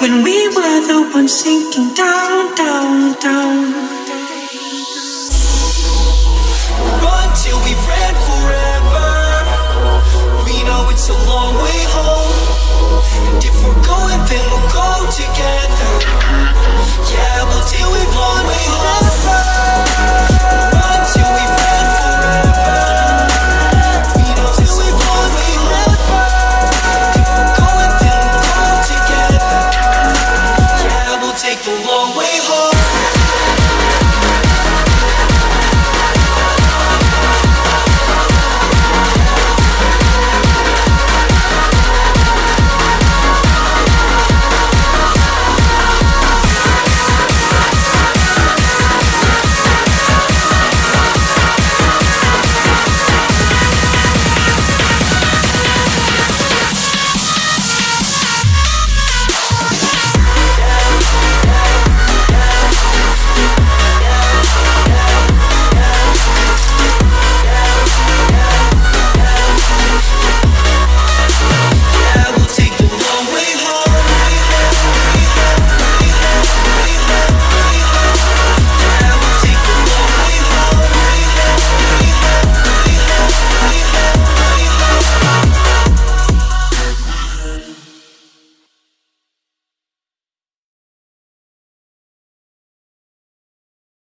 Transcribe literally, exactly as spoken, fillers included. When we were the ones sinking down, down, down. Run till we ran forever. We know it's a long way home, and if we're